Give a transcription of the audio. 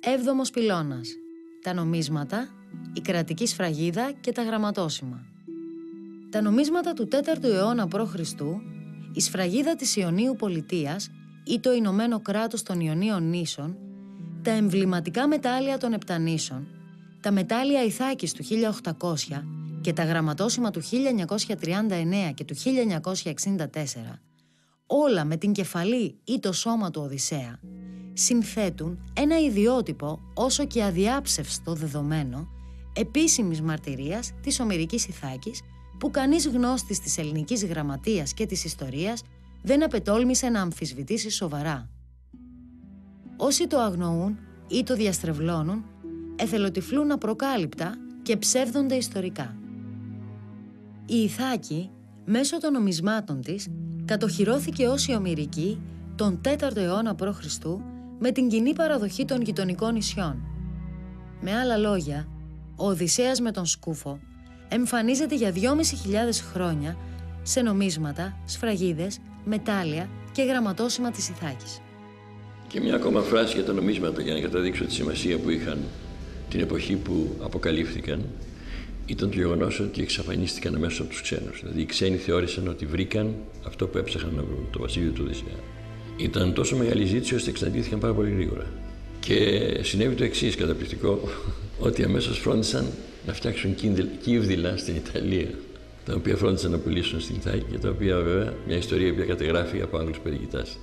7ος πυλώνας. Τα νομίσματα, η κρατική σφραγίδα και τα γραμματόσημα. Τα νομίσματα του 4ου αιώνα π.Χ., η σφραγίδα της Ιωνίου Πολιτείας ή το Ηνωμένο Κράτος των Ιωνίων Νήσων, τα εμβληματικά μετάλλια των Επτανήσων, τα μετάλλια Ιθάκης του 1800 και τα γραμματόσημα του 1939 και του 1964, όλα με την κεφαλή ή το σώμα του Οδυσσέα, συνθέτουν ένα ιδιότυπο όσο και αδιάψευστο δεδομένο επίσημης μαρτυρίας της ομηρικής Ιθάκης, που κανείς γνώστης της ελληνικής γραμματείας και της ιστορίας δεν απετόλμησε να αμφισβητήσει σοβαρά. Όσοι το αγνοούν ή το διαστρεβλώνουν, εθελοτυφλούν απροκάλυπτα και ψεύδονται ιστορικά. Η Ιθάκη, μέσω των νομισμάτων της, κατοχυρώθηκε ως η ομηρική τον 4ο αιώνα π.Χ. με την κοινή παραδοχή των γειτονικών νησιών. Με άλλα λόγια, ο Οδυσσέας με τον Σκούφο εμφανίζεται για 2.500 χρόνια σε νομίσματα, σφραγίδες, μετάλλια και γραμματόσημα της Ιθάκης. Και μια ακόμα φράση για τα νομίσματα, για να καταδείξω τη σημασία που είχαν την εποχή που αποκαλύφθηκαν, ήταν το γεγονός ότι εξαφανίστηκαν αμέσως από τους ξένους. Δηλαδή οι ξένοι θεώρησαν ότι βρήκαν αυτό που έψαχναν να βρουν, το βασίλειο του Οδυσσέα. Ήταν τόσο μεγάλη ζήτηση ώστε εξαντλήθηκαν πάρα πολύ γρήγορα. Και συνέβη το εξής καταπληκτικό, ότι αμέσως φρόντισαν να φτιάξουν κύβδηλα στην Ιταλία, τα οποία φρόντισαν να πουλήσουν στην Ιθάκη και τα οποία βέβαια μια ιστορία που κατεγράφει από Άγγλους περικητάς.